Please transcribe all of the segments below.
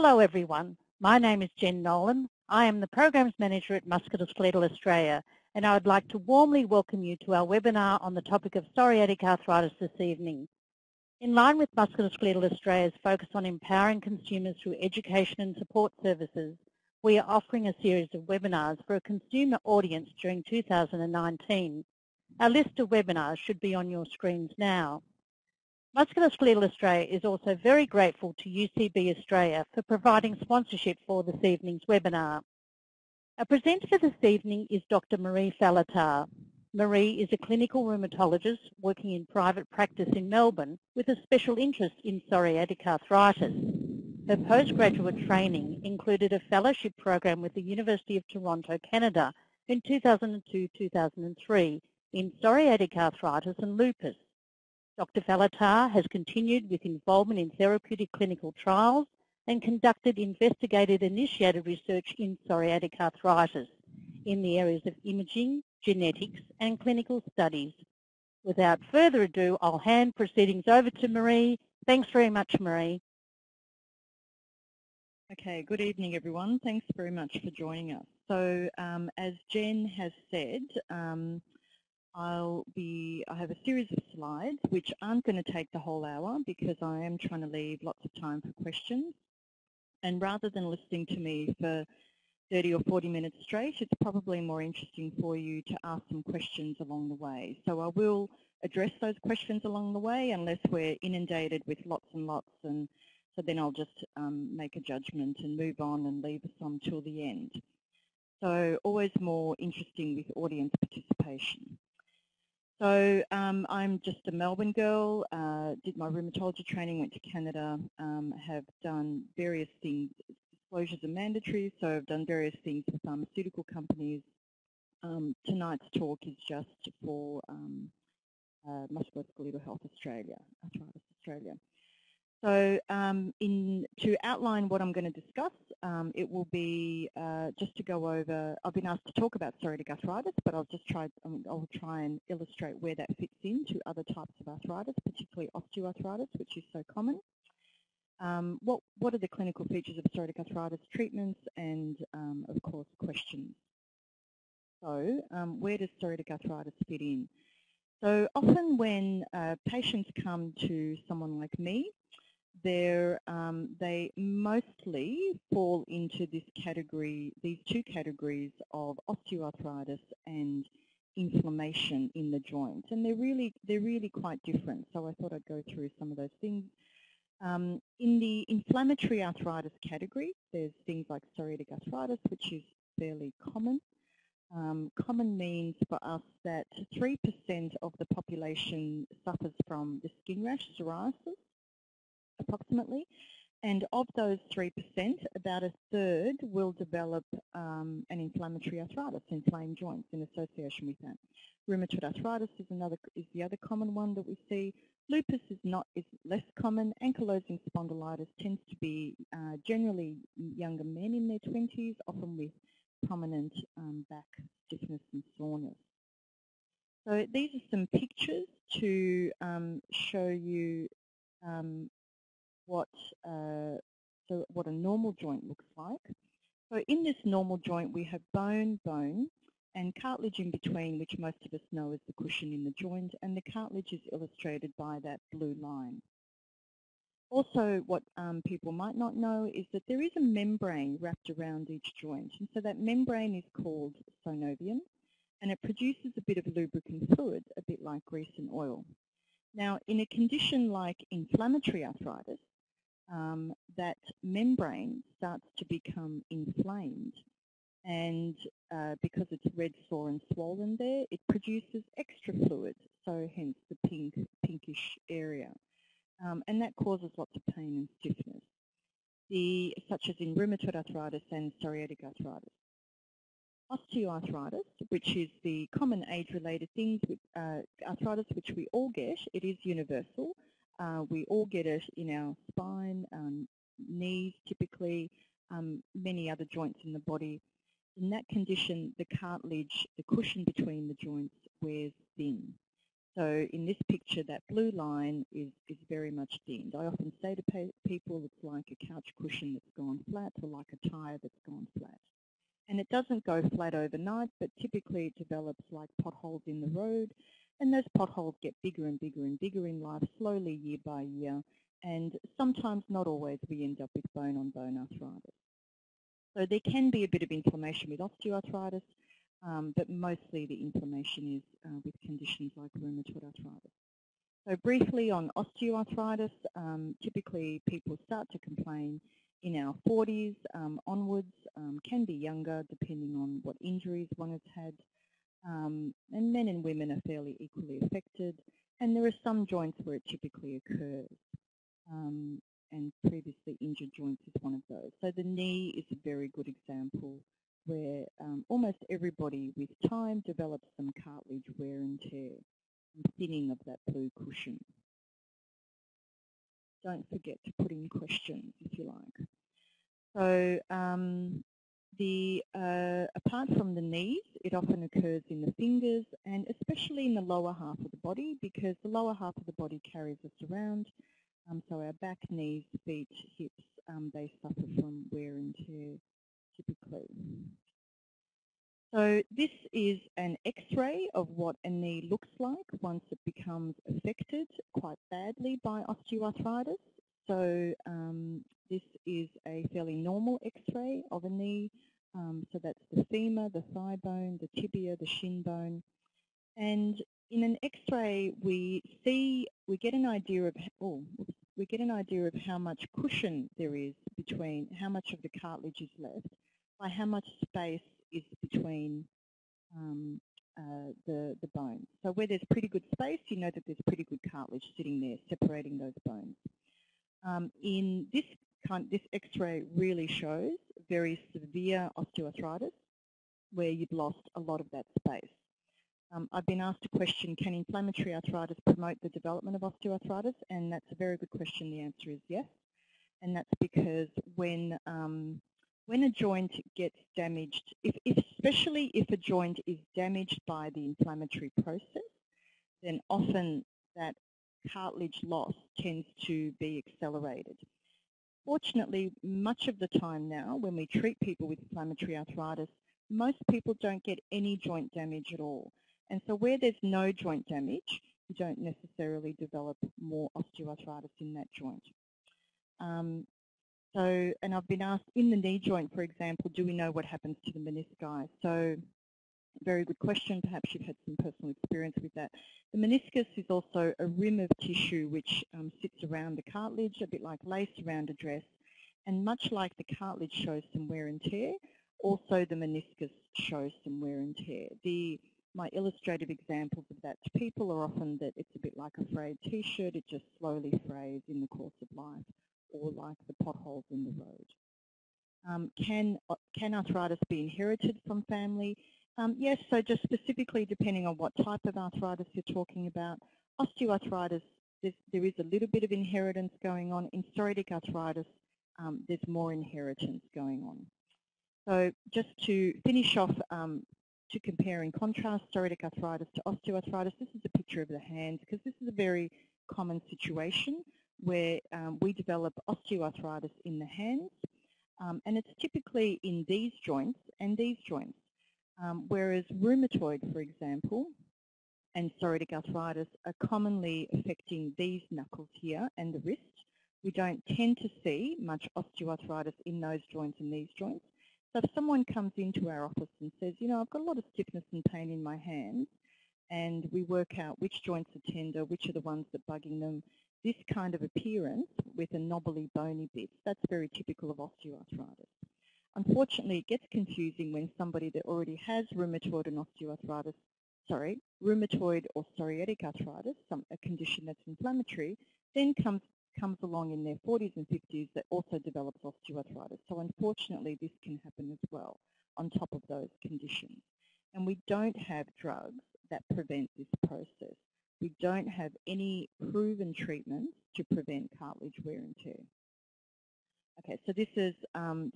Hello everyone, my name is Jen Nolan. I am the Programs Manager at Musculoskeletal Australia, and I would like to warmly welcome you to our webinar on the topic of psoriatic arthritis this evening. In line with Musculoskeletal Australia's focus on empowering consumers through education and support services, we are offering a series of webinars for a consumer audience during 2019. Our list of webinars should be on your screens now. Musculoskeletal Australia is also very grateful to UCB Australia for providing sponsorship for this evening's webinar. Our presenter for this evening is Dr. Marie Feletar. Marie is a clinical rheumatologist working in private practice in Melbourne with a special interest in psoriatic arthritis. Her postgraduate training included a fellowship program with the University of Toronto, Canada in 2002-2003 in psoriatic arthritis and lupus. Dr. Feletar has continued with involvement in therapeutic clinical trials and conducted investigator-initiated research in psoriatic arthritis in the areas of imaging, genetics and clinical studies. Without further ado, I'll hand proceedings over to Marie. Thanks very much, Marie. Okay, good evening everyone. Thanks very much for joining us. So as Jen has said, I have a series of slides which aren't going to take the whole hour because I am trying to leave lots of time for questions. And rather than listening to me for 30 or 40 minutes straight, it's probably more interesting for you to ask some questions along the way. So I will address those questions along the way unless we're inundated with lots and lots, and so then I'll just make a judgment and move on and leave us on till the end. So always more interesting with audience participation. So I'm just a Melbourne girl, did my rheumatology training, went to Canada, have done various things. Disclosures are mandatory, so I've done various things for pharmaceutical companies. Tonight's talk is just for Musculoskeletal Health Australia, Arthritis Australia. So to outline what I'm going to discuss, it will be just to go over, I've been asked to talk about psoriatic arthritis, but I'll try and illustrate where that fits into other types of arthritis, particularly osteoarthritis, which is so common. What are the clinical features of psoriatic arthritis treatments and, of course, questions. So where does psoriatic arthritis fit in? So often when patients come to someone like me, they mostly fall into this category, these two categories of osteoarthritis and inflammation in the joints, and they're really quite different. So I thought I'd go through some of those things. In the inflammatory arthritis category, there's things like psoriatic arthritis, which is fairly common. Common means for us that 3% of the population suffers from the skin rash, psoriasis, approximately, and of those 3%, about a third will develop an inflammatory arthritis, inflamed joints in association with that. Rheumatoid arthritis is the other common one that we see. Lupus is less common. Ankylosing spondylitis tends to be generally younger men in their 20s, often with prominent back stiffness and soreness. So these are some pictures to show you what a normal joint looks like. So in this normal joint we have bone, and cartilage in between, which most of us know as the cushion in the joint, and the cartilage is illustrated by that blue line. Also, what people might not know is that there is a membrane wrapped around each joint, and so that membrane is called synovium, and it produces a bit of lubricant fluid, a bit like grease and oil. Now, in a condition like inflammatory arthritis, that membrane starts to become inflamed, and because it's red, sore and swollen there, it produces extra fluid, so hence the pinkish area, and that causes lots of pain and stiffness, such as in rheumatoid arthritis and psoriatic arthritis. Osteoarthritis, which is the common age-related things with arthritis which we all get, it is universal. We all get it in our spine, knees typically, many other joints in the body. In that condition, the cartilage, the cushion between the joints, wears thin. So in this picture, that blue line is very much thinned. I often say to people it's like a couch cushion that's gone flat or like a tyre that's gone flat. And it doesn't go flat overnight, but typically it develops like potholes in the road. And those potholes get bigger and bigger and bigger in life, slowly year by year. And sometimes, not always, we end up with bone-on-bone arthritis. So there can be a bit of inflammation with osteoarthritis, but mostly the inflammation is with conditions like rheumatoid arthritis. So briefly on osteoarthritis, typically people start to complain in our 40s onwards, can be younger depending on what injuries one has had. And men and women are fairly equally affected. And there are some joints where it typically occurs. And previously injured joints is one of those. So the knee is a very good example where almost everybody with time develops some cartilage wear and tear and thinning of that blue cushion. Don't forget to put in questions if you like. So apart from the knees, it often occurs in the fingers and especially in the lower half of the body because the lower half of the body carries us around. So our back, knees, feet, hips, they suffer from wear and tear typically. So this is an X-ray of what a knee looks like once it becomes affected quite badly by osteoarthritis. So this is a fairly normal X-ray of a knee. So that's the femur, the thigh bone, the tibia, the shin bone. And in an X-ray, we get an idea of how much cushion there is between how much of the cartilage is left by how much space is between the bones. So where there's pretty good space, you know that there's pretty good cartilage sitting there separating those bones. In this X-ray really shows very severe osteoarthritis where you've lost a lot of that space. I've been asked a question, can inflammatory arthritis promote the development of osteoarthritis? And that's a very good question. The answer is yes. And that's because when a joint gets damaged, especially if a joint is damaged by the inflammatory process, then often that cartilage loss tends to be accelerated. Fortunately, much of the time now, when we treat people with inflammatory arthritis, most people don't get any joint damage at all. And so where there's no joint damage, you don't necessarily develop more osteoarthritis in that joint. And I've been asked, in the knee joint, for example, do we know what happens to the menisci? So, very good question. Perhaps you've had some personal experience with that. The meniscus is also a rim of tissue which sits around the cartilage, a bit like lace around a dress. And much like the cartilage shows some wear and tear, also the meniscus shows some wear and tear. My illustrative examples of that to people are often that it's a bit like a frayed t-shirt, it just slowly frays in the course of life, or like the potholes in the road. Can arthritis be inherited from family? Yes, so just specifically depending on what type of arthritis you're talking about. Osteoarthritis, there is a little bit of inheritance going on. In psoriatic arthritis, there's more inheritance going on. So just to finish off, to compare and contrast psoriatic arthritis to osteoarthritis, this is a picture of the hands because this is a very common situation where we develop osteoarthritis in the hands and it's typically in these joints and these joints, whereas rheumatoid, for example, and psoriatic arthritis are commonly affecting these knuckles here and the wrist. We don't tend to see much osteoarthritis in those joints and these joints. So if someone comes into our office and says, you know, I've got a lot of stiffness and pain in my hands, and we work out which joints are tender, which are the ones that are bugging them, this kind of appearance with a knobbly, bony bit, that's very typical of osteoarthritis. Unfortunately, it gets confusing when somebody that already has rheumatoid or psoriatic arthritis, a condition that's inflammatory, then comes along in their 40s and 50s that also develops osteoarthritis. So unfortunately, this can happen as well on top of those conditions. And we don't have drugs that prevent this process. We don't have any proven treatments to prevent cartilage wear and tear. Okay, so this is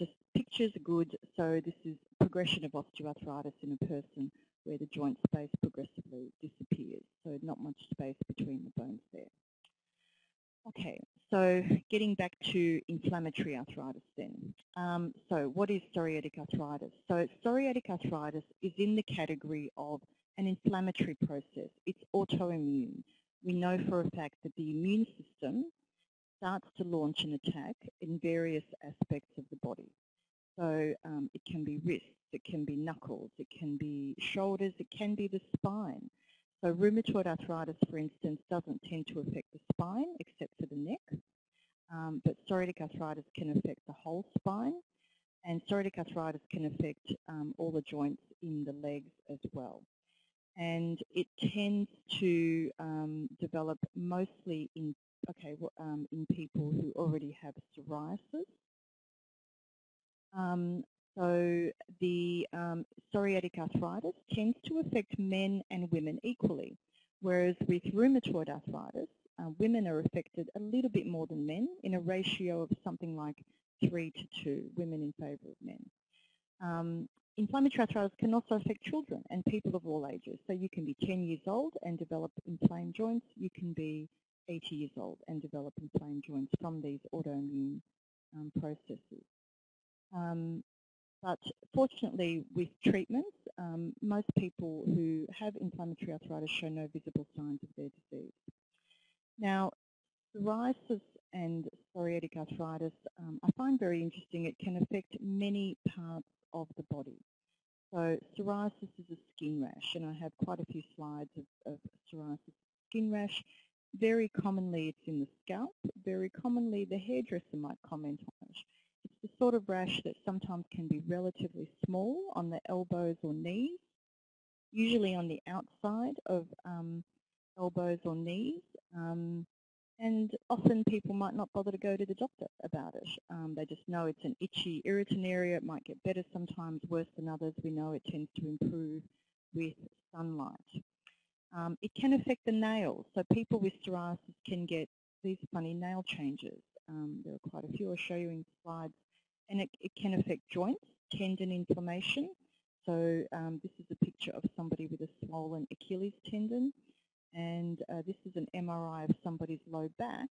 just pictures are good. So this is progression of osteoarthritis in a person where the joint space progressively disappears, so not much space between the bones there. Okay, so getting back to inflammatory arthritis then. So what is psoriatic arthritis? So psoriatic arthritis is in the category of an inflammatory process. It's autoimmune. We know for a fact that the immune system starts to launch an attack in various aspects of the body. So it can be wrists, it can be knuckles, it can be shoulders, it can be the spine. So rheumatoid arthritis, for instance, doesn't tend to affect the spine except for the neck, but psoriatic arthritis can affect the whole spine, and psoriatic arthritis can affect all the joints in the legs as well. And it tends to develop mostly in people who already have psoriasis. So the psoriatic arthritis tends to affect men and women equally, whereas with rheumatoid arthritis, women are affected a little bit more than men in a ratio of something like 3 to 2, women in favour of men. Inflammatory arthritis can also affect children and people of all ages. So you can be 10 years old and develop inflamed joints. You can be 80 years old and develop inflamed joints from these autoimmune processes. But fortunately, with treatments, most people who have inflammatory arthritis show no visible signs of their disease. Now, psoriasis and psoriatic arthritis I find very interesting. It can affect many parts of the body. So psoriasis is a skin rash, and I have quite a few slides of psoriasis skin rash. Very commonly, it's in the scalp. Very commonly, the hairdresser might comment on it. It's the sort of rash that sometimes can be relatively small on the elbows or knees, usually on the outside of elbows or knees, and often people might not bother to go to the doctor about it. They just know it's an itchy, irritant area. It might get better sometimes, worse than others. We know it tends to improve with sunlight. It can affect the nails, so people with psoriasis can get these funny nail changes. There are quite a few I'll show you in slides, and it can affect joints, tendon inflammation. So this is a picture of somebody with a swollen Achilles tendon, and this is an MRI of somebody's low back,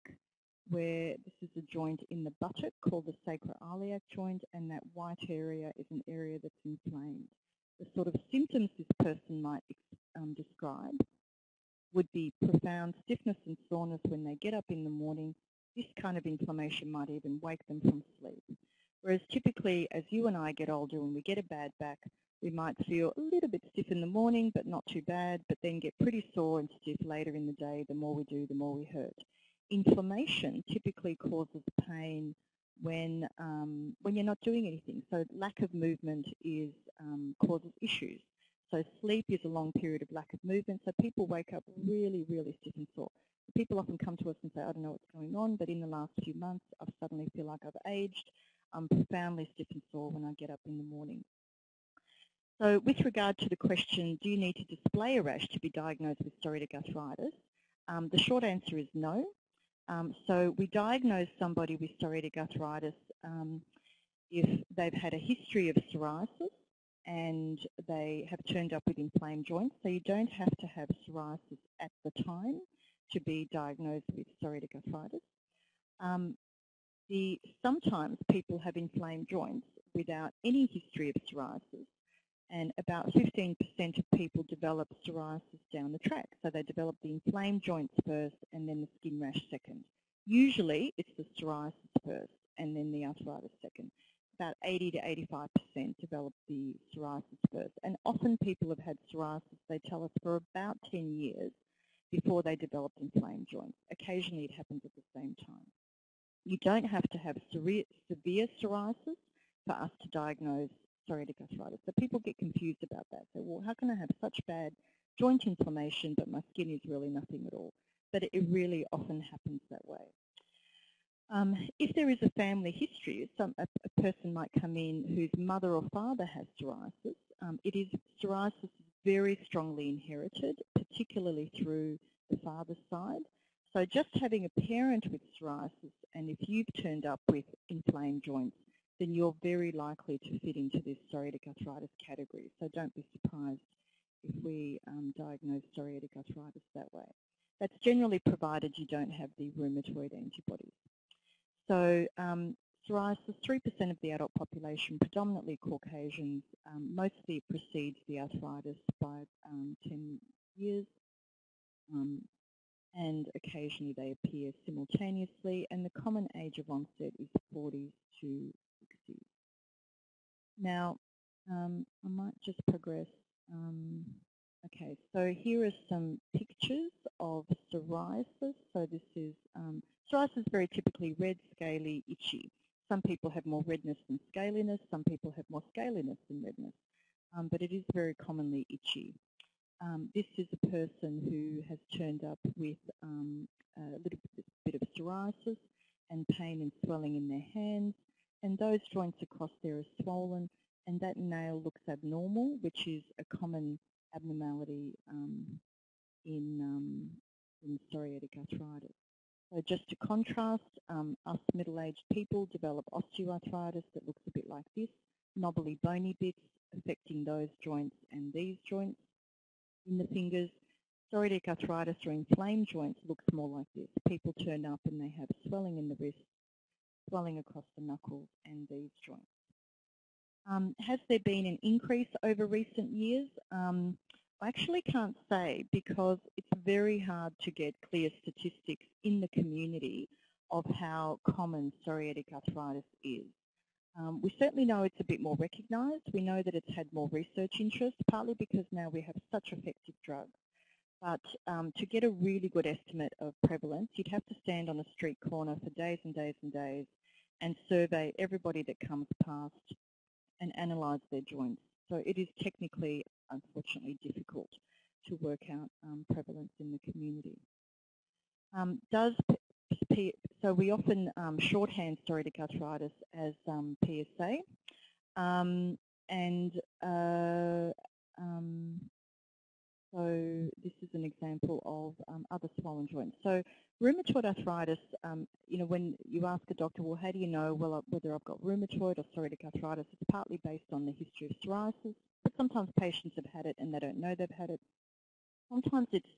where this is a joint in the buttock called the sacroiliac joint, and that white area is an area that's inflamed. The sort of symptoms this person might describe would be profound stiffness and soreness when they get up in the morning. This kind of inflammation might even wake them from sleep. Whereas typically, as you and I get older and we get a bad back, we might feel a little bit stiff in the morning, but not too bad, but then get pretty sore and stiff later in the day. The more we do, the more we hurt. Inflammation typically causes pain when you're not doing anything. So lack of movement is, causes issues. So sleep is a long period of lack of movement, so people wake up really, really stiff and sore. People often come to us and say, I don't know what's going on, but in the last few months, I suddenly feel like I've aged. I'm profoundly stiff and sore when I get up in the morning. So with regard to the question, do you need to display a rash to be diagnosed with psoriatic arthritis? The short answer is no. So we diagnose somebody with psoriatic arthritis if they've had a history of psoriasis and they have turned up with inflamed joints. So you don't have to have psoriasis at the time to be diagnosed with psoriatic arthritis. Sometimes people have inflamed joints without any history of psoriasis, and about 15% of people develop psoriasis down the track. So they develop the inflamed joints first and then the skin rash second. Usually it's the psoriasis first and then the arthritis second. About 80 to 85% develop the psoriasis first. And often people have had psoriasis, they tell us, for about 10 years before they developed inflamed joints. Occasionally it happens at the same time. You don't have to have severe psoriasis for us to diagnose psoriatic arthritis. So people get confused about that. So, well, how can I have such bad joint inflammation but my skin is really nothing at all? But it really often happens that way. If there is a family history, a person might come in whose mother or father has psoriasis. Psoriasis very strongly inherited, particularly through the father's side. So just having a parent with psoriasis, and if you've turned up with inflamed joints, then you're very likely to fit into this psoriatic arthritis category. So don't be surprised if we diagnose psoriatic arthritis that way. That's generally provided you don't have the rheumatoid antibodies. So psoriasis, 3% of the adult population, predominantly Caucasians, mostly precedes the arthritis by 10 years. And occasionally they appear simultaneously, and the common age of onset is 40s to 60s. Now, I might just progress. Okay, so here are some pictures of psoriasis. So this is, psoriasis is very typically red, scaly, itchy. Some people have more redness than scaliness, some people have more scaliness than redness, but it is very commonly itchy. This is a person who has turned up with a little bit of psoriasis and pain and swelling in their hands, and those joints across there are swollen, and that nail looks abnormal, which is a common abnormality in psoriatic arthritis. So just to contrast, us middle-aged people develop osteoarthritis that looks a bit like this, knobbly bony bits affecting those joints and these joints. In the fingers, psoriatic arthritis or inflamed joints looks more like this. People turn up and they have swelling in the wrist, swelling across the knuckles and these joints. Has there been an increase over recent years? I actually can't say, because it's very hard to get clear statistics in the community of how common psoriatic arthritis is. We certainly know it's a bit more recognised. We know that it's had more research interest, partly because now we have such effective drugs. But to get a really good estimate of prevalence, you'd have to stand on a street corner for days and days and days and survey everybody that comes past and analyse their joints. So it is technically, unfortunately, difficult to work out prevalence in the community. So we often shorthand psoriatic arthritis as PSA, so this is an example of other swollen joints. So rheumatoid arthritis, you know, when you ask a doctor, well, how do you know whether I've got rheumatoid or psoriatic arthritis, it's partly based on the history of psoriasis, but sometimes patients have had it and they don't know they've had it. Sometimes it's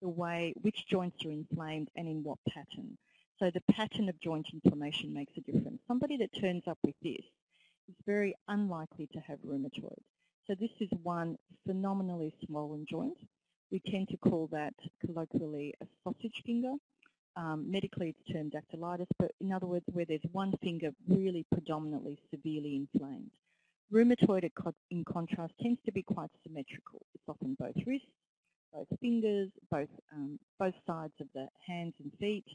the way which joints are inflamed and in what pattern. So the pattern of joint inflammation makes a difference. Somebody that turns up with this is very unlikely to have rheumatoid. So this is one phenomenally swollen joint. We tend to call that colloquially a sausage finger. Medically it's termed dactylitis, but in other words, where there's one finger really predominantly severely inflamed. Rheumatoid, in contrast, tends to be quite symmetrical. It's often both wrists, both fingers, both sides of the hands and feet.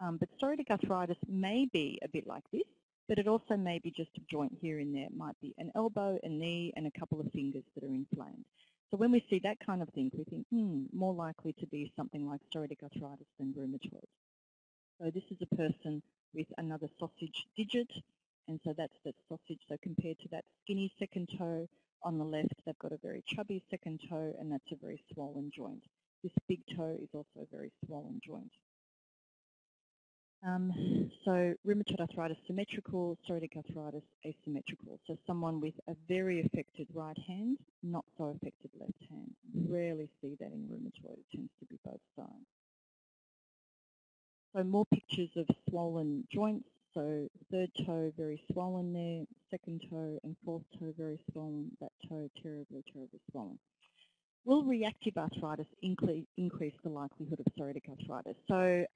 But psoriatic arthritis may be a bit like this, but it also may be just a joint here and there. It might be an elbow, a knee, and a couple of fingers that are inflamed. So when we see that kind of thing, we think, more likely to be something like psoriatic arthritis than rheumatoid. So this is a person with another sausage digit, and so that's that sausage. So compared to that skinny second toe on the left, they've got a very chubby second toe, and that's a very swollen joint. This big toe is also a very swollen joint. So rheumatoid arthritis symmetrical, psoriatic arthritis asymmetrical. So someone with a very affected right hand, not so affected left hand. Rarely see that in rheumatoid, it tends to be both sides. So more pictures of swollen joints. So third toe very swollen there, second toe and fourth toe very swollen, that toe terribly, terribly swollen. Will reactive arthritis increase the likelihood of psoriatic arthritis? So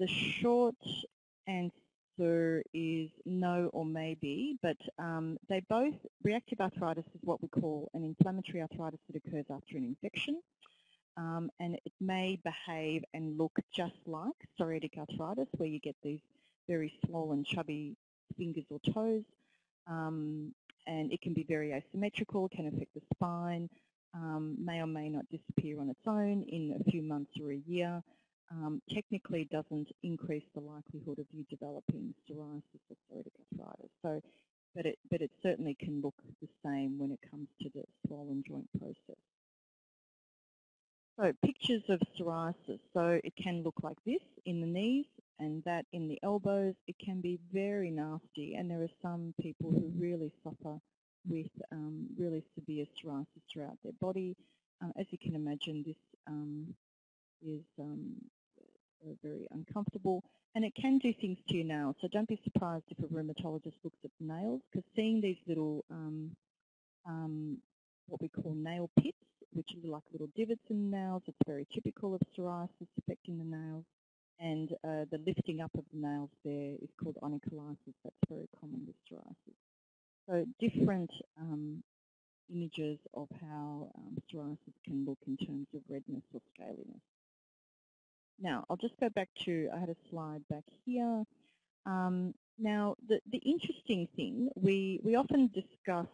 the short answer is no or maybe, but they both, reactive arthritis is what we call an inflammatory arthritis that occurs after an infection, and it may behave and look just like psoriatic arthritis, where you get these very swollen, chubby fingers or toes, and it can be very asymmetrical, can affect the spine, may or may not disappear on its own in a few months or a year. Technically doesn't increase the likelihood of you developing psoriasis or psoriatic arthritis. So, but it certainly can look the same when it comes to the swollen joint process. So pictures of psoriasis. So it can look like this in the knees and that in the elbows. It can be very nasty, and there are some people who really suffer with really severe psoriasis throughout their body. As you can imagine, this is very uncomfortable, and it can do things to your nails. So don't be surprised if a rheumatologist looks at nails, because seeing these little, what we call nail pits, which are like little divots in the nails, it's very typical of psoriasis affecting the nails. And the lifting up of the nails there is called onycholysis. That's very common with psoriasis. So different images of how psoriasis can look in terms of redness or scaliness. Now, I'll just go back to, I had a slide back here. Now, the interesting thing, we often discuss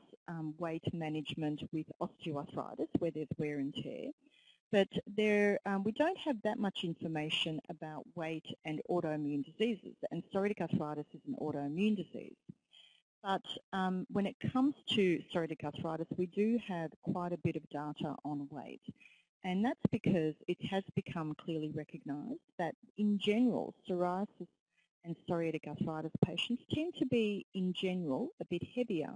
weight management with osteoarthritis, where there's wear and tear. But there, we don't have that much information about weight and autoimmune diseases. And psoriatic arthritis is an autoimmune disease. But when it comes to psoriatic arthritis, we do have quite a bit of data on weight. And that's because it has become clearly recognised that, in general, psoriasis and psoriatic arthritis patients tend to be, in general, a bit heavier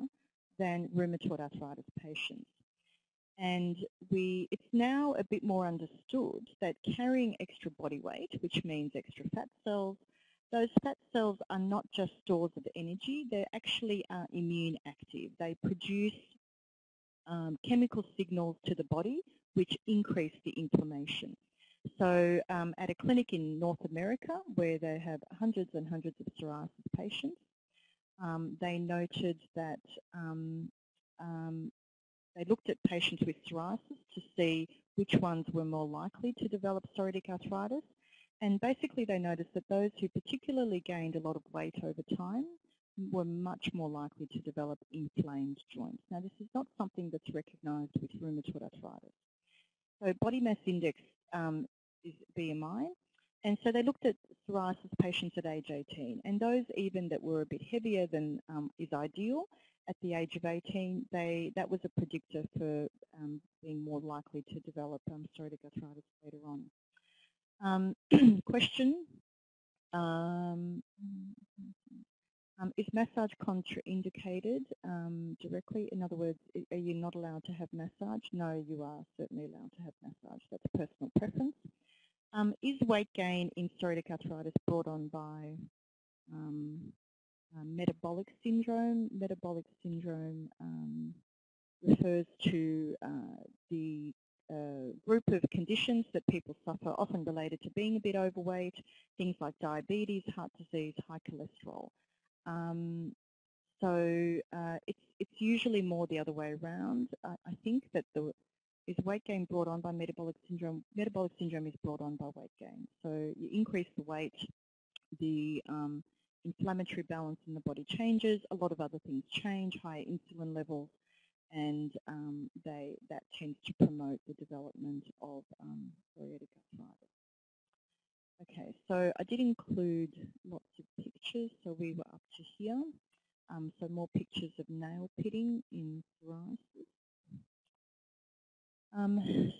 than rheumatoid arthritis patients. And it's now a bit more understood that carrying extra body weight, which means extra fat cells, those fat cells are not just stores of energy, they actually are immune active. They produce chemical signals to the body which increase the inflammation. So at a clinic in North America where they have hundreds and hundreds of psoriasis patients, they noted that they looked at patients with psoriasis to see which ones were more likely to develop psoriatic arthritis, and basically they noticed that those who particularly gained a lot of weight over time were much more likely to develop inflamed joints. Now, this is not something that's recognised with rheumatoid arthritis. So body mass index is BMI, and so they looked at psoriasis patients at age 18, and those even that were a bit heavier than is ideal, at the age of 18, that was a predictor for being more likely to develop psoriatic arthritis later on. Question, is massage contraindicated directly? In other words, are you not allowed to have massage? No, you are certainly allowed to have massage. That's a personal preference. Is weight gain in psoriatic arthritis brought on by metabolic syndrome? Metabolic syndrome refers to the group of conditions that people suffer, often related to being a bit overweight, things like diabetes, heart disease, high cholesterol. It's usually more the other way around. I think that is weight gain brought on by metabolic syndrome? Metabolic syndrome is brought on by weight gain. So you increase the weight, the inflammatory balance in the body changes, a lot of other things change, higher insulin levels, and that tends to promote the development of psoriatic arthritis. Okay, so I did include lots of pictures, so we were up to here. So more pictures of nail pitting in psoriasis.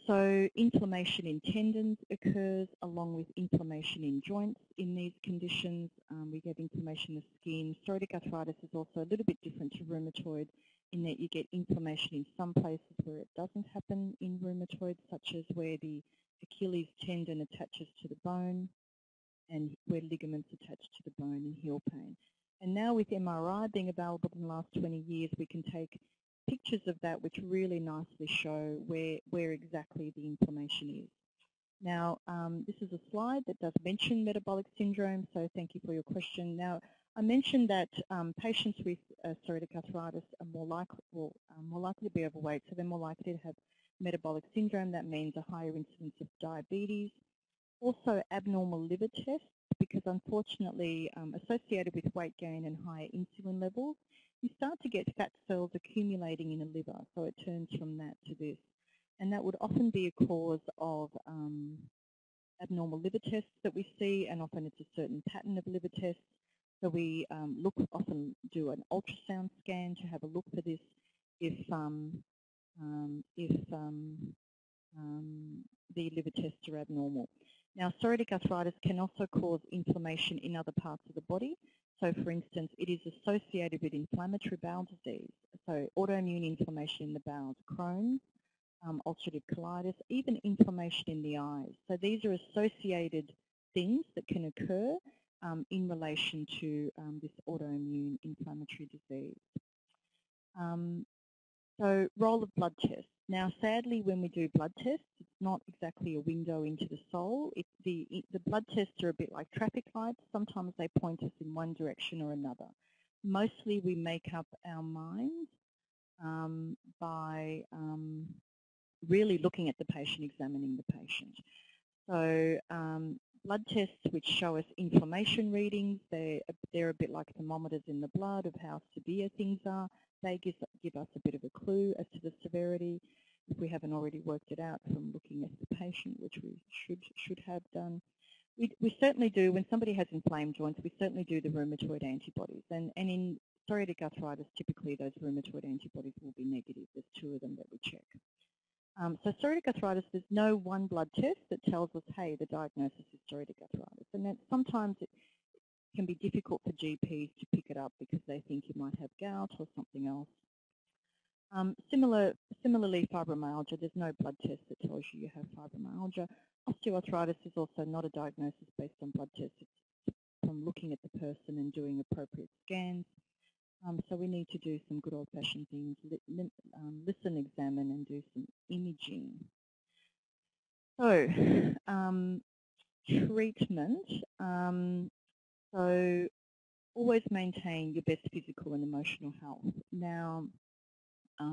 So inflammation in tendons occurs along with inflammation in joints in these conditions. We get inflammation of skin. Psoriatic arthritis is also a little bit different to rheumatoid in that you get inflammation in some places where it doesn't happen in rheumatoid, such as where the Achilles tendon attaches to the bone and where ligaments attach to the bone and heel pain. And now with MRI being available in the last 20 years, we can take pictures of that which really nicely show where exactly the inflammation is. Now, this is a slide that does mention metabolic syndrome, so thank you for your question. Now, I mentioned that patients with psoriatic arthritis are more likely to be overweight, so they're more likely to have metabolic syndrome. That means a higher incidence of diabetes. Also, abnormal liver tests, because unfortunately, associated with weight gain and higher insulin levels, you start to get fat cells accumulating in the liver, so it turns from that to this. And that would often be a cause of abnormal liver tests that we see, and often it's a certain pattern of liver tests. So we often do an ultrasound scan to have a look for this if the liver tests are abnormal. Now, psoriatic arthritis can also cause inflammation in other parts of the body. So, for instance, it is associated with inflammatory bowel disease, So autoimmune inflammation in the bowels, Crohn's, ulcerative colitis, even inflammation in the eyes. So these are associated things that can occur in relation to this autoimmune inflammatory disease. So role of blood tests. Now sadly when we do blood tests, it's not exactly a window into the soul. The blood tests are a bit like traffic lights. Sometimes they point us in one direction or another. Mostly we make up our minds by really looking at the patient, examining the patient. So blood tests which show us inflammation readings, they're a bit like thermometers in the blood of how severe things are. They give us a bit of a clue as to the severity if we haven't already worked it out from looking at the patient, which we should have done. We certainly do, when somebody has inflamed joints, we certainly do the rheumatoid antibodies. And in psoriatic arthritis, typically those rheumatoid antibodies will be negative. There's two of them that we check. So psoriatic arthritis, there's no one blood test that tells us, hey, the diagnosis is psoriatic arthritis. And then sometimes it can be difficult for GPs to pick it up because they think you might have gout or something else. Similarly, fibromyalgia, there's no blood test that tells you you have fibromyalgia. Osteoarthritis is also not a diagnosis based on blood tests. It's from looking at the person and doing appropriate scans. So we need to do some good old-fashioned things, listen, examine, and do some imaging. So treatment. So always maintain your best physical and emotional health. Now,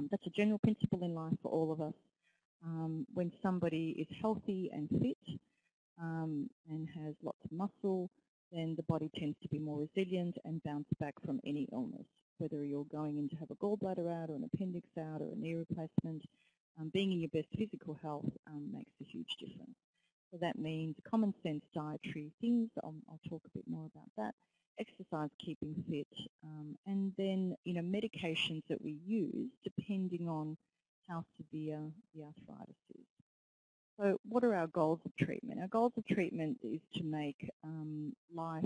that's a general principle in life for all of us. When somebody is healthy and fit and has lots of muscle, then the body tends to be more resilient and bounce back from any illness. Whether you're going in to have a gallbladder out or an appendix out or a knee replacement, being in your best physical health makes a huge difference. So that means common sense dietary things, I'll talk a bit more about that, exercise, keeping fit, and then medications that we use depending on how severe the arthritis is. So what are our goals of treatment? Our goals of treatment is to make life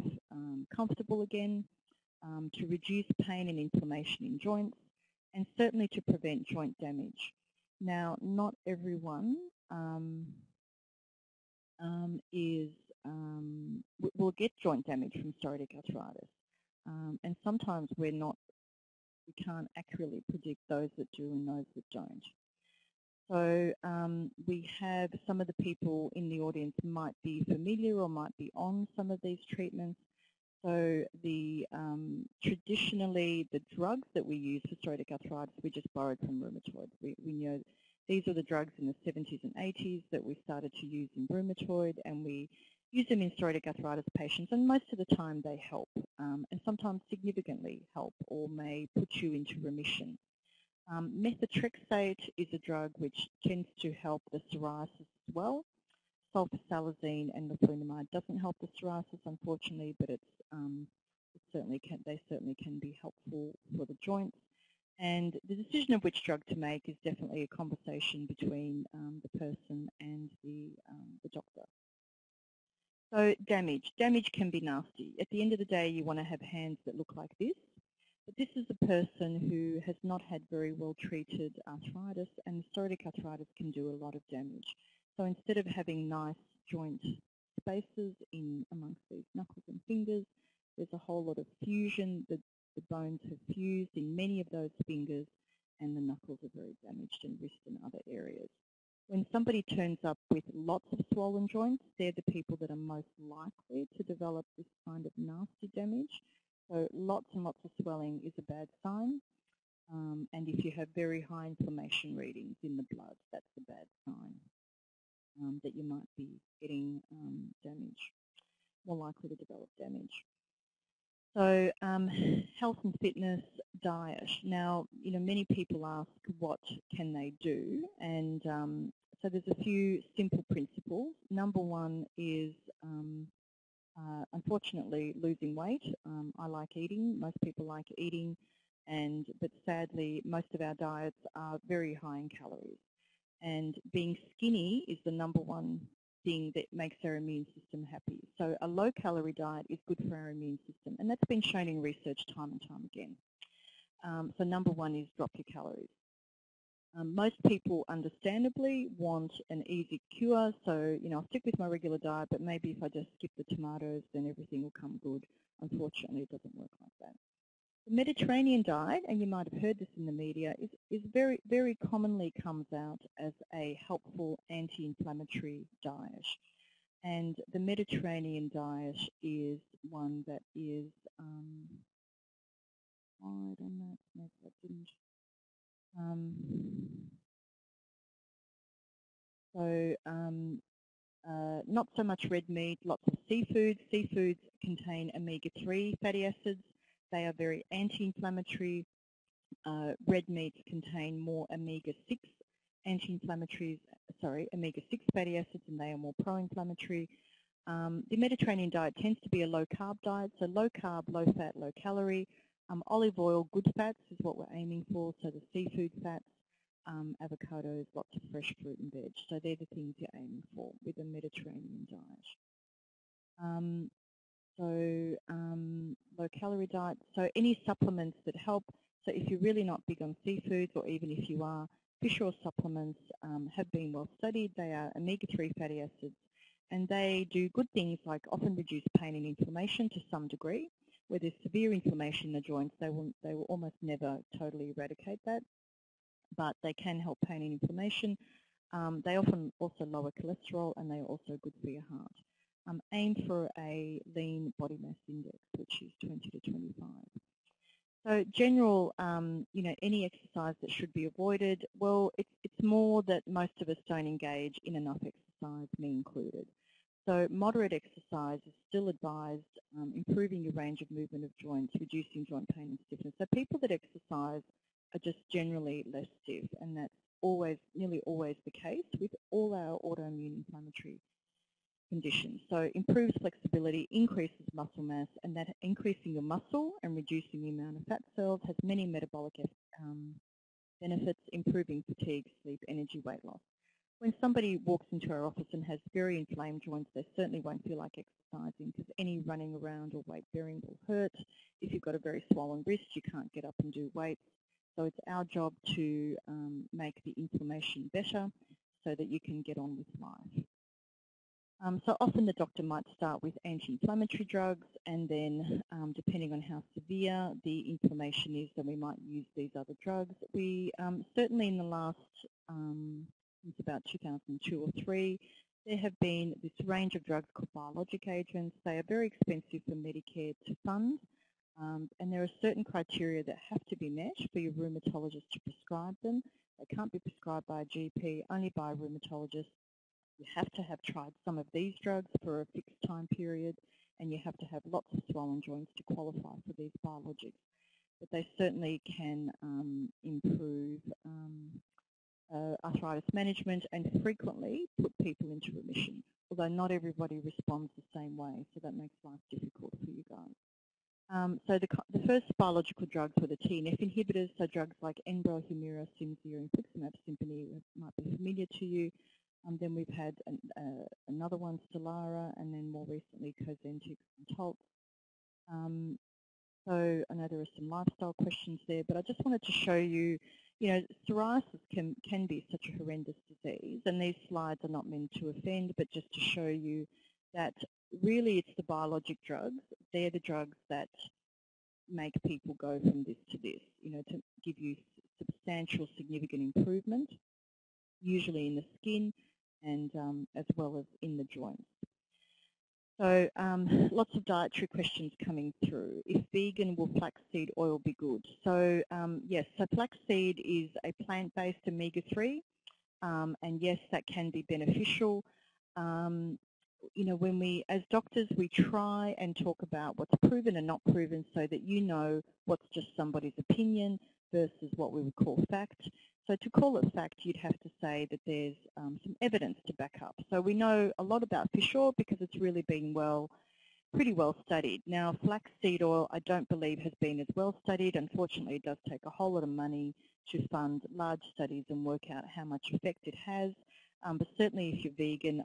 comfortable again, to reduce pain and inflammation in joints, and certainly to prevent joint damage. Now, not everyone will get joint damage from psoriatic arthritis, and sometimes we can't accurately predict those that do and those that don't. So we have some of the people in the audience might be familiar or might be on some of these treatments. So traditionally the drugs that we use for psoriatic arthritis, we just borrowed from rheumatoid. We know these are the drugs in the 70s and 80s that we started to use in rheumatoid, and we use them in psoriatic arthritis patients, and most of the time they help, and sometimes significantly help or may put you into remission. Methotrexate is a drug which tends to help the psoriasis as well. Sulfasalazine and leflunomide doesn't help the psoriasis, unfortunately, but they certainly can be helpful for the joints. And the decision of which drug to make is definitely a conversation between the person and the doctor. So damage. Damage can be nasty. At the end of the day, you want to have hands that look like this. But this is a person who has not had very well treated arthritis, and psoriatic arthritis can do a lot of damage. So instead of having nice joint spaces in amongst these knuckles and fingers, there's a whole lot of fusion. The bones have fused in many of those fingers, and the knuckles are very damaged, and wrist and other areas. When somebody turns up with lots of swollen joints, they're the people that are most likely to develop this kind of nasty damage. So lots and lots of swelling is a bad sign, and if you have very high inflammation readings in the blood, that's a bad sign that you might be getting damage, more likely to develop damage. So health and fitness, diet. Now, many people ask what can they do, and so there's a few simple principles. Number one is unfortunately, losing weight. I like eating. Most people like eating, but sadly, most of our diets are very high in calories. And being skinny is the number one thing that makes our immune system happy. So a low-calorie diet is good for our immune system, and that's been shown in research time and time again. So number one is drop your calories. Most people understandably want an easy cure, so I'll stick with my regular diet, but maybe if I just skip the tomatoes, then everything will come good. Unfortunately, it doesn't work like that. The Mediterranean diet, and you might have heard this in the media, is very, very commonly comes out as a helpful anti-inflammatory diet. And the Mediterranean diet is one that is, not so much red meat, lots of seafood. Seafoods contain omega-3 fatty acids. They are very anti-inflammatory. Red meats contain more omega-6 anti-inflammatories, sorry, omega-6 fatty acids, and they are more pro-inflammatory. The Mediterranean diet tends to be a low-carb diet, so low-carb, low-fat, low-calorie. Olive oil, good fats is what we're aiming for, so the seafood fats, avocados, lots of fresh fruit and veg. So they're the things you're aiming for with a Mediterranean diet. Low-calorie diet, so any supplements that help. So if you're really not big on seafoods, or even if you are, fish oil supplements have been well studied. They are omega-3 fatty acids, and they do good things like often reduce pain and inflammation to some degree. Where there's severe inflammation in the joints, they will almost never totally eradicate that, but they can help pain and inflammation. They often also lower cholesterol, and they are also good for your heart. Aim for a lean body mass index, which is 20 to 25. So general, any exercise that should be avoided, well, it's more that most of us don't engage in enough exercise, me included. So moderate exercise is still advised, improving your range of movement of joints, reducing joint pain and stiffness. So people that exercise are just generally less stiff, and that's always, nearly always the case with all our autoimmune inflammatory conditions. So improves flexibility, increases muscle mass, and that increasing your muscle and reducing the amount of fat cells has many metabolic benefits, improving fatigue, sleep, energy, weight loss. When somebody walks into our office and has very inflamed joints, they certainly won't feel like exercising, because any running around or weight bearing will hurt. If you've got a very swollen wrist, you can't get up and do weights. So it's our job to make the inflammation better so that you can get on with life. So often the doctor might start with anti-inflammatory drugs, and then depending on how severe the inflammation is, then we might use these other drugs. We certainly in the last, since about 2002 or 3, there have been this range of drugs called biologic agents. They are very expensive for Medicare to fund, and there are certain criteria that have to be met for your rheumatologist to prescribe them. They can't be prescribed by a GP, only by a rheumatologist. You have to have tried some of these drugs for a fixed time period, and you have to have lots of swollen joints to qualify for these biologics. But they certainly can improve arthritis management and frequently put people into remission, although not everybody responds the same way, so that makes life difficult for you guys. So the first biological drugs were the TNF inhibitors, so drugs like Enbrel, Humira, Cimzia, and Infliximab, Simponi might be familiar to you. Then we've had another one, Stelara, and then more recently Cosentyx and Taltz. So I know there are some lifestyle questions there, but I just wanted to show you, psoriasis can be such a horrendous disease, and these slides are not meant to offend, but just to show you that really it's the biologic drugs. They're the drugs that make people go from this to this, to give you substantial, significant improvement, usually in the skin, and as well as in the joints. So lots of dietary questions coming through. If vegan, will flaxseed oil be good? So yes, so flaxseed is a plant-based omega-3, and yes, that can be beneficial. When we, as doctors, we try and talk about what's proven and not proven, so that what's just somebody's opinion versus what we would call fact. So to call it fact, you'd have to say that there's some evidence to back up. So we know a lot about fish oil because it's really been pretty well studied. Now, flaxseed oil, I don't believe has been as well studied. Unfortunately, it does take a whole lot of money to fund large studies and work out how much effect it has. But certainly if you're vegan,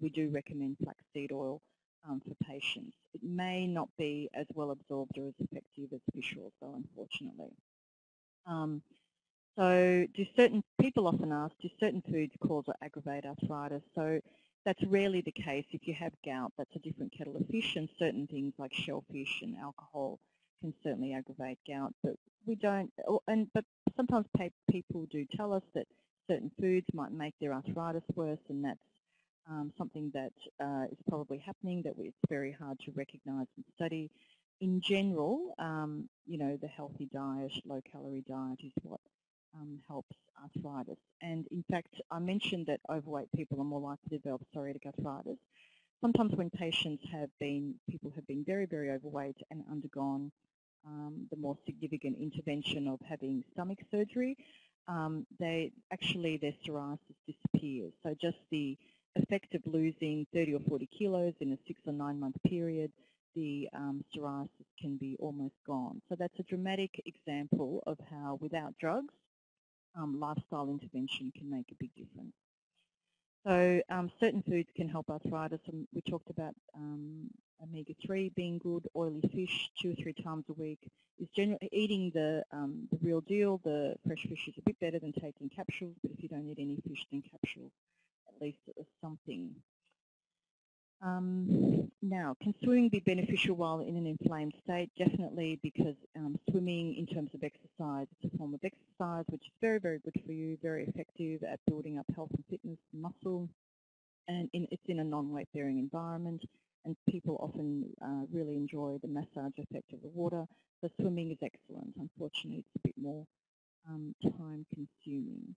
we do recommend flaxseed oil for patients. It may not be as well absorbed or as effective as visuals, though, unfortunately. So do certain people often ask, do certain foods cause or aggravate arthritis? So that's rarely the case. If you have gout, that's a different kettle of fish, and certain things like shellfish and alcohol can certainly aggravate gout. But we don't, but sometimes people do tell us that certain foods might make their arthritis worse, and that's something that is probably happening, that it's very hard to recognise and study. In general, you know, the healthy diet, low-calorie diet is what helps arthritis. And in fact, I mentioned that overweight people are more likely to develop psoriatic arthritis. Sometimes when patients have been, people have been very, very overweight and undergone the more significant intervention of having stomach surgery, they actually, their psoriasis disappears. So just the effect of losing 30 or 40 kilos in a 6 or 9 month period, the psoriasis can be almost gone. So that's a dramatic example of how without drugs, lifestyle intervention can make a big difference. So certain foods can help arthritis. We talked about omega-3 being good, oily fish 2 or 3 times a week. Is generally eating the real deal, the fresh fish is a bit better than taking capsules, but if you don't eat any fish, then capsules, at least it was something. Now, can swimming be beneficial while in an inflamed state? Definitely, because swimming in terms of exercise, it's a form of exercise which is very, very good for you, very effective at building up health and fitness and muscle, and it's in a non-weight bearing environment, and people often really enjoy the massage effect of the water. So swimming is excellent. Unfortunately, it's a bit more time consuming.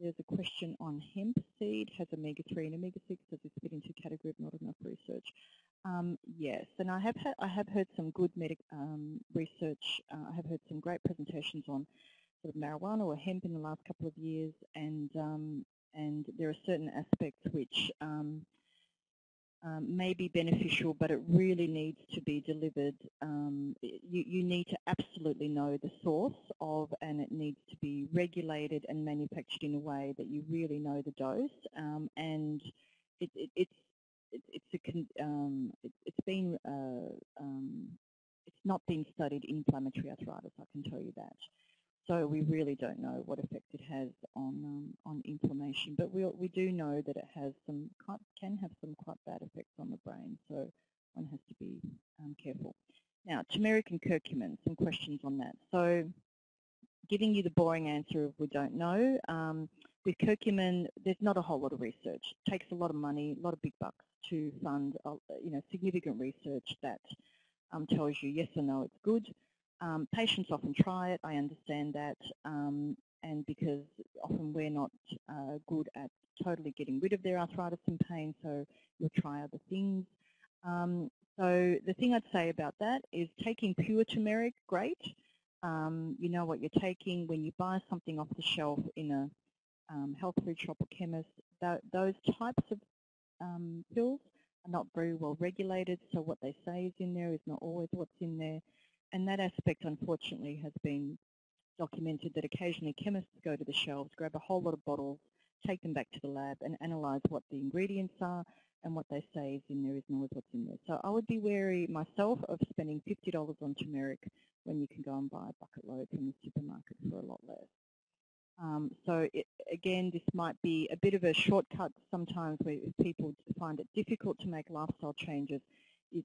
There's a question on hemp seed. Has omega-3 and omega-6, does it fit into category of not enough research? Yes, and I have heard some good research. I have heard some great presentations on sort of marijuana or hemp in the last couple of years, and there are certain aspects which may be beneficial, but it really needs to be delivered. You need to absolutely know the source of, and it needs to be regulated and manufactured in a way that you really know the dose. And it's not been studied in inflammatory arthritis, I can tell you that. So we really don't know what effect it has on inflammation, but we do know that it has some can have some quite bad effects on the brain. So one has to be careful. Now, turmeric and curcumin. Some questions on that. So, giving you the boring answer of we don't know. With curcumin, there's not a whole lot of research. It takes a lot of money, a lot of big bucks to fund significant research that tells you yes or no, it's good. Patients often try it, I understand that, and because often we're not good at totally getting rid of their arthritis and pain, so you'll try other things. So the thing I'd say about that is taking pure turmeric, great. You know what you're taking. When you buy something off the shelf in a health food shop or chemist, those types of pills are not very well regulated, so what they say is in there is not always what's in there. And that aspect, unfortunately, has been documented, that occasionally chemists go to the shelves, grab a whole lot of bottles, take them back to the lab and analyse what the ingredients are, and what they say is in there isn't always what's in there. So I would be wary myself of spending $50 on turmeric when you can go and buy a bucket load from the supermarket for a lot less. Again, this might be a bit of a shortcut sometimes where people find it difficult to make lifestyle changes.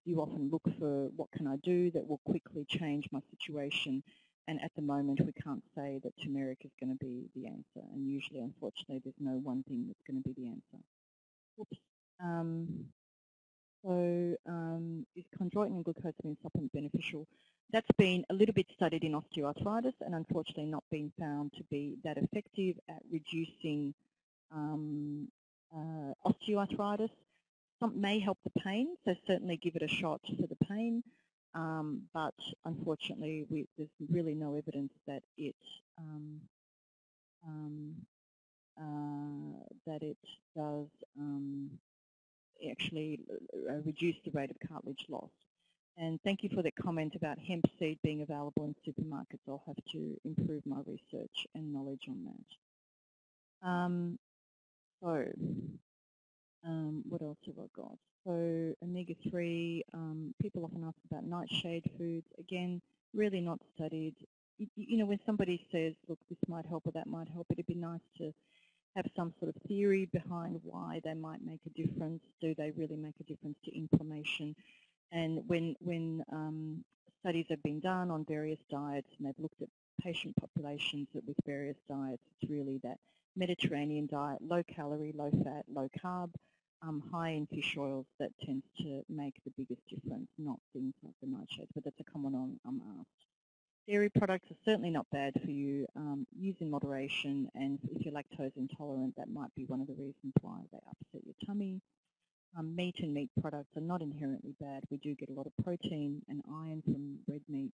You often look for what can I do that will quickly change my situation, and at the moment we can't say that turmeric is going to be the answer, and usually, unfortunately, there's no one thing that's going to be the answer. Oops. Is chondroitin and glucosamine supplement beneficial? That's been a little bit studied in osteoarthritis and unfortunately not been found to be that effective at reducing osteoarthritis. Some may help the pain, so certainly give it a shot for the pain, but unfortunately there's really no evidence that it does actually reduce the rate of cartilage loss. And thank you for that comment about hemp seed being available in supermarkets. I'll have to improve my research and knowledge on that. What else have I got? So omega-3, people often ask about nightshade foods. Again, really not studied. You know, when somebody says, look, this might help or that might help, it'd be nice to have some sort of theory behind why they might make a difference. Do they really make a difference to inflammation? And when studies have been done on various diets and they've looked at patient populations with various diets, it's really that Mediterranean diet, low calorie, low fat, low carb, high in fish oils, that tends to make the biggest difference, not things like the nightshades, but that's a common one I'm asked. Dairy products are certainly not bad for you. Use in moderation, and if you're lactose intolerant, that might be one of the reasons why they upset your tummy. Meat and meat products are not inherently bad. We do get a lot of protein and iron from red meat.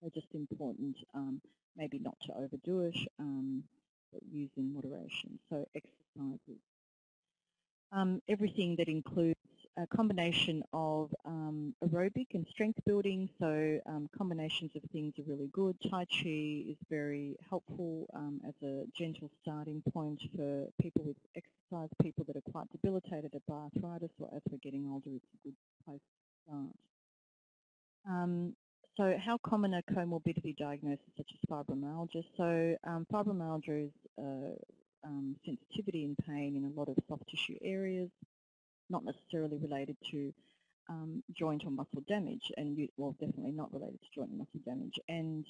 They're just important, maybe not to overdo it, but use in moderation. So exercises. Everything that includes a combination of aerobic and strength building, so combinations of things are really good. Tai Chi is very helpful as a gentle starting point for people with exercise, people that are quite debilitated by arthritis, or as we're getting older, it's a good place to start. So how common are comorbidity diagnoses such as fibromyalgia? So fibromyalgia is sensitivity and pain in a lot of soft tissue areas, not necessarily related to joint or muscle damage, and well, definitely not related to joint and muscle damage. And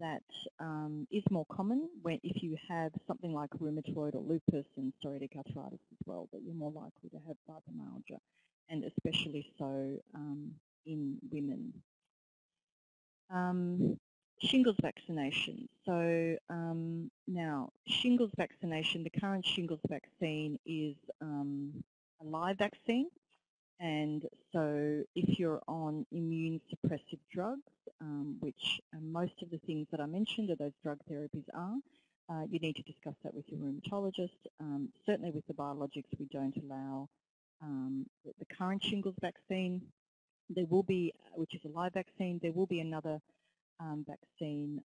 that is more common when, if you have something like rheumatoid or lupus and psoriatic arthritis as well, but you're more likely to have fibromyalgia, and especially so in women. Shingles vaccination. So now, shingles vaccination, the current shingles vaccine is a live vaccine, and so if you're on immune suppressive drugs, which most of the things that I mentioned are those drug therapies are, you need to discuss that with your rheumatologist. Certainly with the biologics, we don't allow the current shingles vaccine. There will be, which is a live vaccine, there will be another vaccine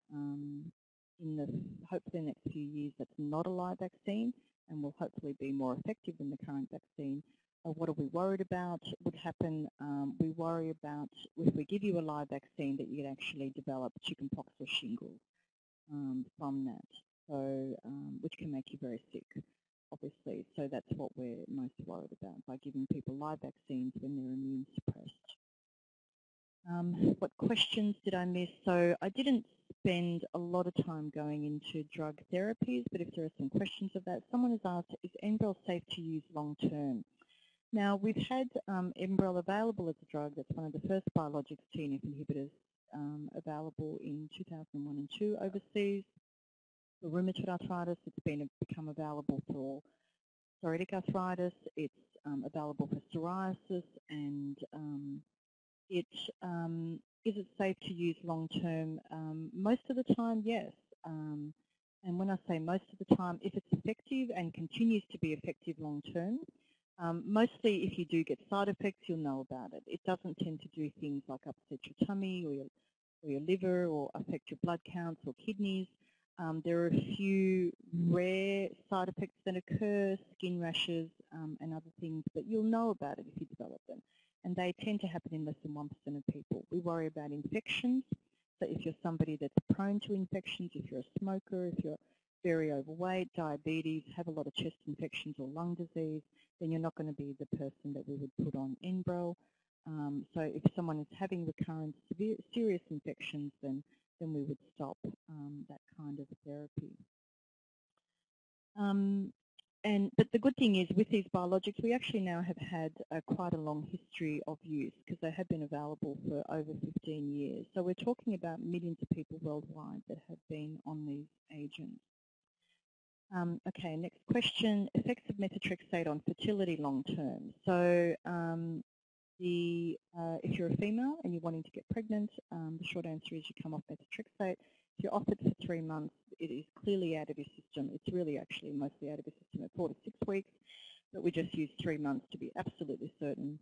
in the, hopefully the next few years, that's not a live vaccine and will hopefully be more effective than the current vaccine. What are we worried about would happen? We worry about if we give you a live vaccine that you could actually develop chickenpox or shingles from that, so which can make you very sick, obviously. So that's what we're most worried about, by giving people live vaccines when they're immune suppressed. What questions did I miss? So I didn't spend a lot of time going into drug therapies, but if there are some questions of that, someone has asked, is Enbrel safe to use long term? Now, we've had Enbrel available as a drug. That's one of the first biologics TNF inhibitors available in 2001 and 2 overseas. For rheumatoid arthritis, it's been become available for psoriatic arthritis. It's available for psoriasis, and is it safe to use long-term? Most of the time, yes. And when I say most of the time, if it's effective and continues to be effective long-term, mostly if you do get side effects, you'll know about it. It doesn't tend to do things like upset your tummy or your liver, or affect your blood counts or kidneys. There are a few rare side effects that occur, skin rashes and other things, but you'll know about it if you develop them. And they tend to happen in less than 1% of people. We worry about infections. So if you're somebody that's prone to infections, if you're a smoker, if you're very overweight, diabetes, have a lot of chest infections or lung disease, then you're not going to be the person that we would put on Enbrel. So if someone is having recurrent severe, serious infections, then we would stop that kind of therapy. But the good thing is, with these biologics, we actually now have had quite a long history of use, because they have been available for over 15 years. So we're talking about millions of people worldwide that have been on these agents. Okay, next question, effects of methotrexate on fertility long term. So if you're a female and you're wanting to get pregnant, the short answer is you come off methotrexate. If you're off it for 3 months, it is clearly out of your system. It's really actually mostly out of your system at 4 to 6 weeks, but we just use 3 months to be absolutely certain.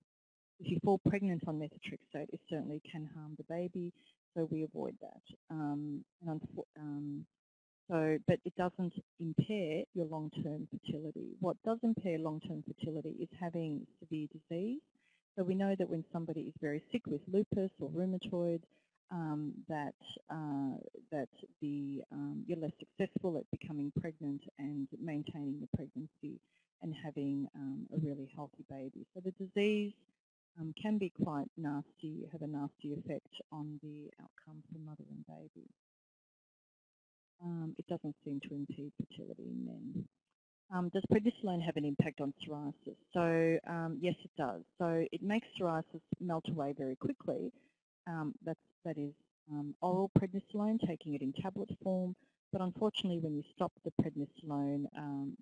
If you fall pregnant on methotrexate, it certainly can harm the baby, so we avoid that. But it doesn't impair your long-term fertility. What does impair long-term fertility is having severe disease. So we know that when somebody is very sick with lupus or rheumatoid, you're less successful at becoming pregnant and maintaining the pregnancy and having a really healthy baby. So the disease can be quite nasty, have a nasty effect on the outcome for mother and baby. It doesn't seem to impede fertility in men. Does prednisolone have an impact on psoriasis? So yes, it does. So it makes psoriasis melt away very quickly. That is oral prednisolone, taking it in tablet form. But unfortunately, when you stop the prednisolone,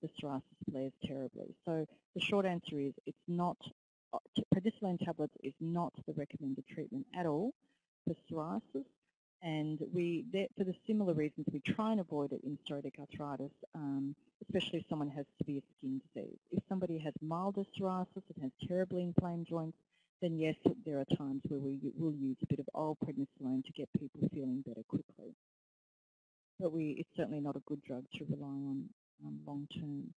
the psoriasis flares terribly. So the short answer is it's not, prednisolone tablets is not the recommended treatment at all for psoriasis. And for the similar reasons, we try and avoid it in psoriatic arthritis, especially if someone has severe skin disease. If somebody has milder psoriasis and has terribly inflamed joints, then yes, there are times where we will use a bit of oral prednisolone to get people feeling better quickly. But it's certainly not a good drug to rely on long term.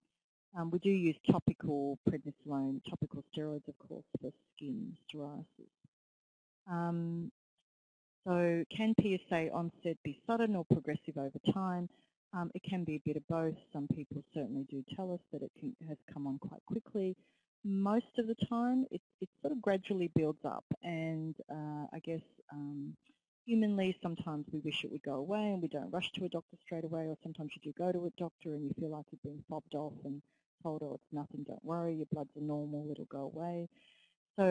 We do use topical prednisolone, topical steroids, of course, for skin psoriasis. So can PSA onset be sudden or progressive over time? It can be a bit of both. Some people certainly do tell us that it has come on quite quickly. Most of the time, it sort of gradually builds up. And I guess humanly, sometimes we wish it would go away and we don't rush to a doctor straight away. Or sometimes you do go to a doctor and you feel like you've been fobbed off and told, oh, it's nothing, don't worry, your bloods are normal, it'll go away. So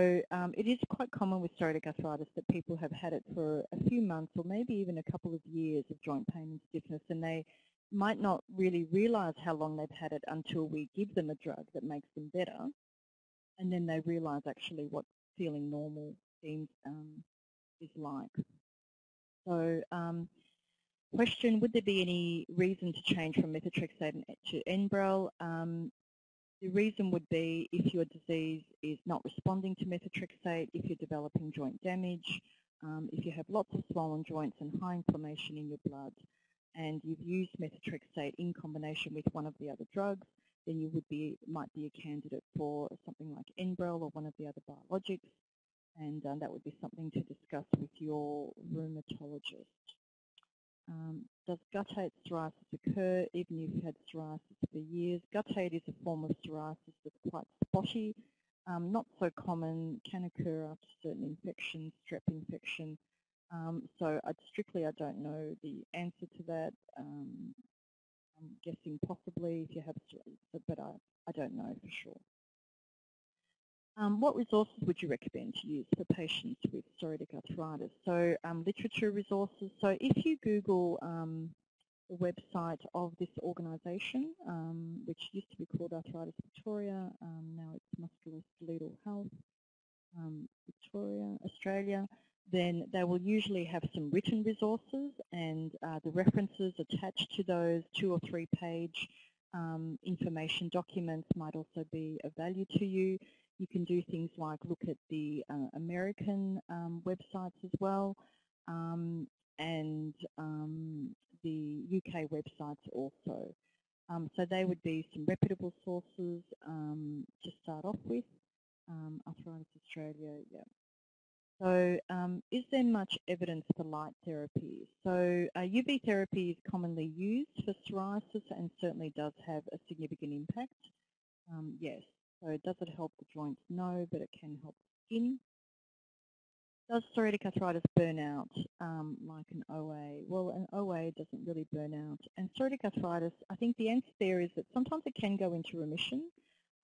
it is quite common with psoriatic arthritis that people have had it for a few months or maybe even a couple of years of joint pain and stiffness, and they might not really realise how long they've had it until we give them a drug that makes them better, and then they realise actually what feeling normal seems is like. So question, would there be any reason to change from methotrexate to Enbrel? The reason would be if your disease is not responding to methotrexate, if you're developing joint damage, if you have lots of swollen joints and high inflammation in your blood, and you've used methotrexate in combination with one of the other drugs, then you might be a candidate for something like Enbrel or one of the other biologics, and that would be something to discuss with your rheumatologist. Does guttate psoriasis occur even if you've had psoriasis for years? Guttate is a form of psoriasis that's quite spotty, not so common, can occur after certain infections, strep infection. So I don't know the answer to that. I'm guessing possibly if you have psoriasis, but I don't know for sure. What resources would you recommend to use for patients with psoriatic arthritis? So literature resources. So if you Google the website of this organisation, which used to be called Arthritis Victoria, now it's Musculoskeletal Health Victoria, Australia, then they will usually have some written resources and the references attached to those 2- or 3-page information documents might also be of value to you. You can do things like look at the American websites as well, and the UK websites also. So they would be some reputable sources to start off with. Arthritis Australia, yeah. So is there much evidence for light therapy? So UV therapy is commonly used for psoriasis and certainly does have a significant impact, yes. So does it help the joints? No, but it can help the skin. Does psoriatic arthritis burn out like an OA? Well, an OA doesn't really burn out. And psoriatic arthritis, I think the answer there is that sometimes it can go into remission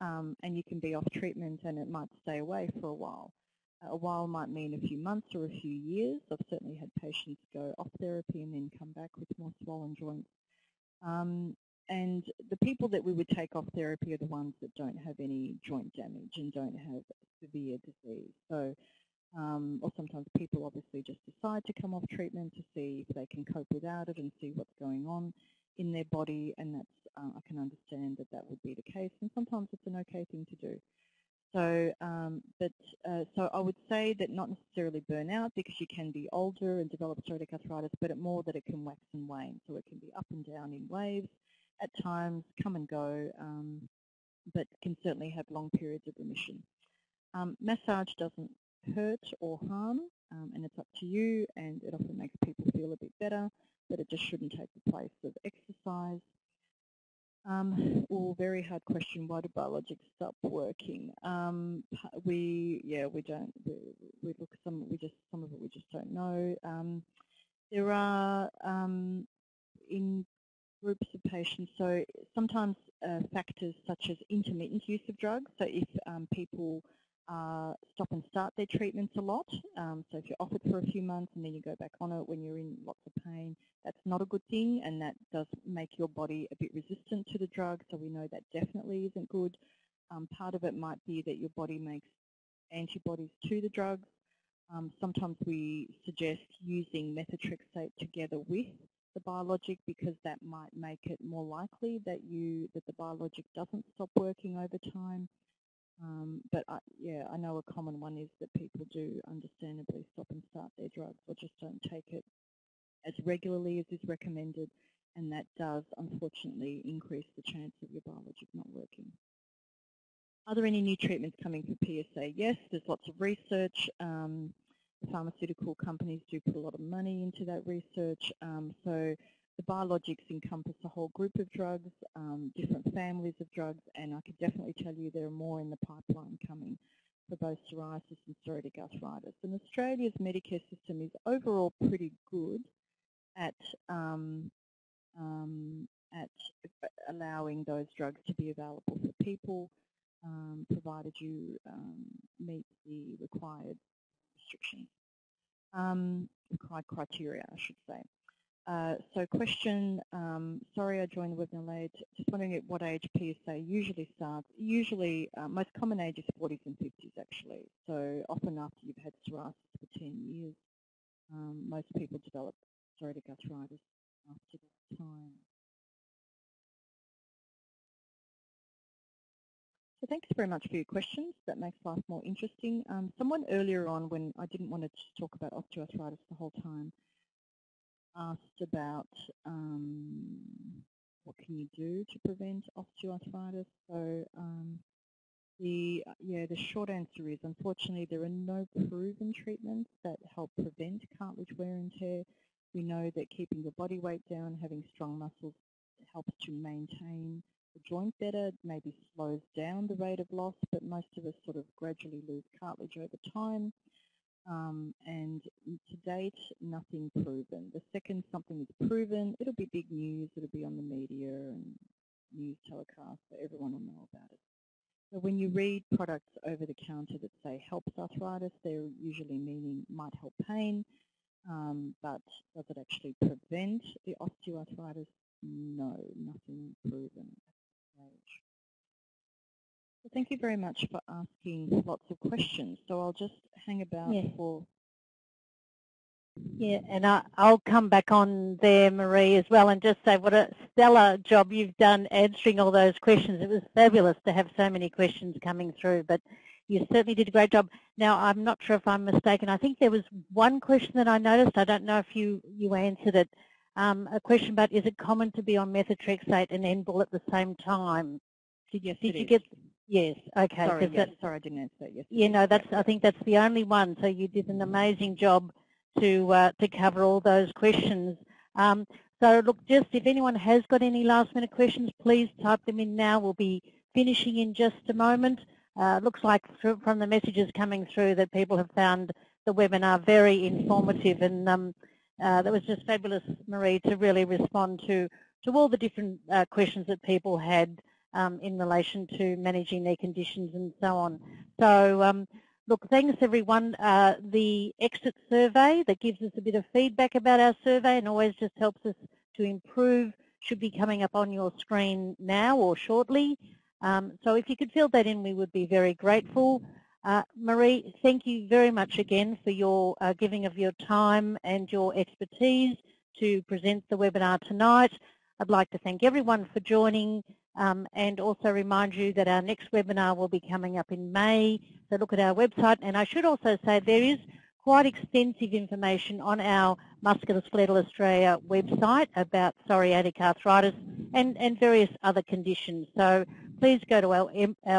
and you can be off treatment and it might stay away for a while. A while might mean a few months or a few years. I've certainly had patients go off therapy and then come back with more swollen joints. And the people that we would take off therapy are the ones that don't have any joint damage and don't have severe disease. So, or sometimes people obviously just decide to come off treatment to see if they can cope without it and see what's going on in their body, and that's I can understand that would be the case, and sometimes it's an okay thing to do. So, so I would say that not necessarily burnout, because you can be older and develop psoriatic arthritis, but it more that it can wax and wane. So it can be up and down in waves, at times come and go, but can certainly have long periods of remission. Massage doesn't hurt or harm, and it's up to you, and it often makes people feel a bit better, but it just shouldn't take the place of exercise. Very hard question. Why do biologics stop working? We don't. We look some. We just some of it. We just don't know. There are in groups of patients. So sometimes factors such as intermittent use of drugs. So if people stop and start their treatments a lot. So if you're off it for a few months and then you go back on it when you're in lots of pain, that's not a good thing, and that does make your body a bit resistant to the drug, so we know that definitely isn't good. Part of it might be that your body makes antibodies to the drugs. Sometimes we suggest using methotrexate together with the biologic, because that might make it more likely that the biologic doesn't stop working over time. I know a common one is that people do understandably stop and start their drugs or just don't take it as regularly as is recommended, and that does unfortunately increase the chance of your biologic not working. Are there any new treatments coming for PSA? Yes, there's lots of research. Pharmaceutical companies do put a lot of money into that research. So the biologics encompass a whole group of drugs, different families of drugs, and I could definitely tell you there are more in the pipeline coming for both psoriasis and psoriatic arthritis. And Australia's Medicare system is overall pretty good at allowing those drugs to be available for people, provided you meet the required restrictions, required criteria, I should say. So question, sorry I joined the webinar late, just wondering at what age PSA usually starts. Usually, most common age is 40s and 50s actually, so often after you've had psoriasis for 10 years, most people develop psoriatic arthritis after that time. So thanks very much for your questions. That makes life more interesting. Someone earlier on, when I didn't want to just talk about osteoarthritis the whole time, asked about what can you do to prevent osteoarthritis. So the short answer is, unfortunately, there are no proven treatments that help prevent cartilage wear and tear. We know that keeping your body weight down, having strong muscles helps to maintain the joint better, maybe slows down the rate of loss, but most of us sort of gradually lose cartilage over time. And to date, nothing proven. The second something is proven, it'll be big news, it'll be on the media and news telecasts, so everyone will know about it. So when you read products over the counter that say helps arthritis, they're usually meaning might help pain, but does it actually prevent the osteoarthritis? No, nothing proven at this stage. Well, thank you very much for asking lots of questions. So I'll just hang about for... Yeah, and I'll come back on there, Marie, as well, and just say what a stellar job you've done answering all those questions. It was fabulous to have so many questions coming through, but you certainly did a great job. Now, I'm not sure if I'm mistaken. I think there was one question that I noticed. I don't know if you answered it. A question about, is it common to be on methotrexate and Enbrel at the same time? Yes, did you get... Yes, okay. Sorry, sorry, I didn't answer that yesterday. Yeah, no, I think that's the only one. So you did an amazing job to cover all those questions. So look, just if anyone has got any last-minute questions, please type them in now. We'll be finishing in just a moment. Looks like from the messages coming through that people have found the webinar very informative, and that was just fabulous, Marie, to really respond to all the different questions that people had in relation to managing their conditions and so on. So look, thanks everyone. The exit survey that gives us a bit of feedback about our survey and always just helps us to improve should be coming up on your screen now or shortly. So if you could fill that in, we would be very grateful. Marie, thank you very much again for your giving of your time and your expertise to present the webinar tonight. I'd like to thank everyone for joining. And also remind you that our next webinar will be coming up in May, so look at our website. And I should also say there is quite extensive information on our Musculoskeletal Australia website about psoriatic arthritis and various other conditions. So please go to our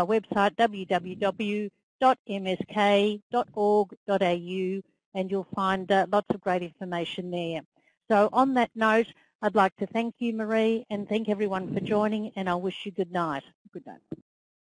website, www.msk.org.au, and you'll find lots of great information there. So on that note, I'd like to thank you, Marie, and thank everyone for joining, and I wish you good night. Good night.